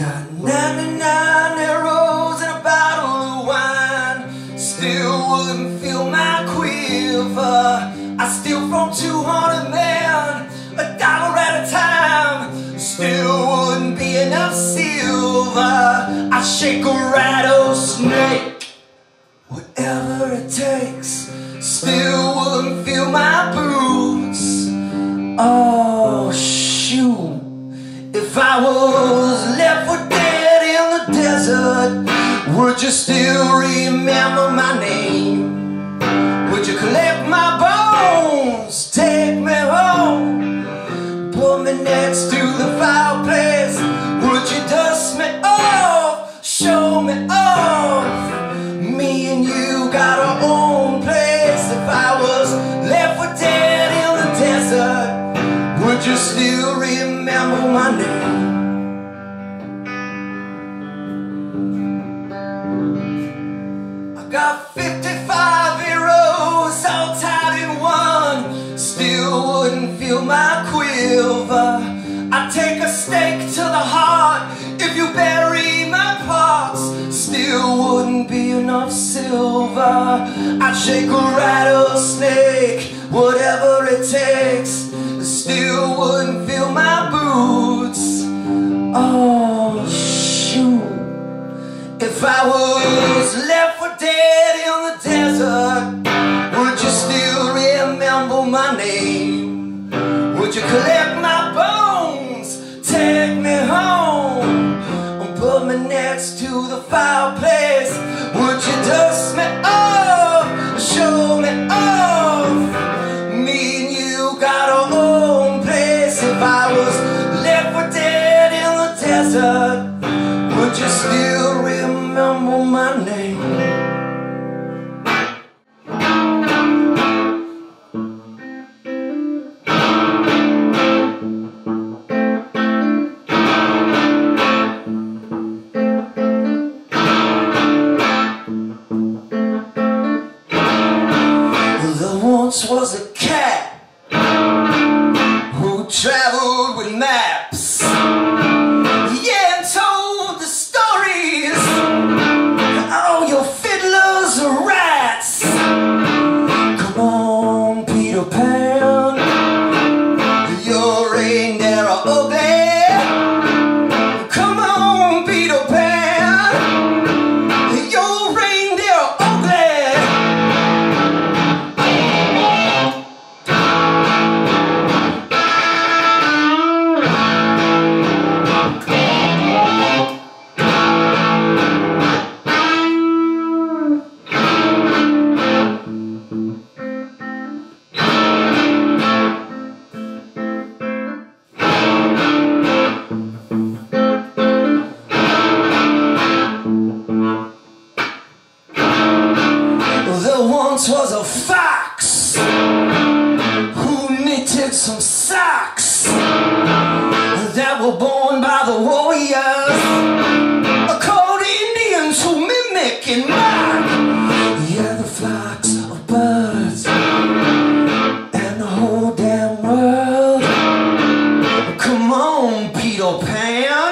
Got 99 arrows and a bottle of wine, still wouldn't fill my quiver. I steal from 200 men, $1 at a time, still wouldn't be enough silver. I shake a rattlesnake, whatever it takes, still wouldn't fill my boots. Oh shoot, if I was left for dead in the desert, would you still remember my name? Would you collect my bones, take me home, put me next to the fireplace? Would you dust me off, show me off? Me and you got our own place. If I was left for dead in the desert, would you still remember my name? Got 55 arrows all tied in one, still wouldn't fill my quiver. I take a stake to the heart, if you bury my parts, still wouldn't be enough silver. I shake a rattlesnake, whatever it takes, still wouldn't fill my boots. Oh shoot, if I was left dead in the desert, would you still remember my name? Would you collect my bones, take me home, and put me next to the fireplace? Would you dust me off, show me off? Me and you got our own place. If I was left for dead in the desert, would you still remember my name? Was a cat who traveled with maps, yeah, and told the stories. Oh, your fiddlers are rats. Come on, Peter Pan, your reindeer are ugly. Come on, Peter Pan, your reindeer are ugly. Was a fox who knitted some socks that were born by the warriors, called Indians who mimic and mock. Yeah, the flocks of birds and the whole damn world. Come on, Peter Pan.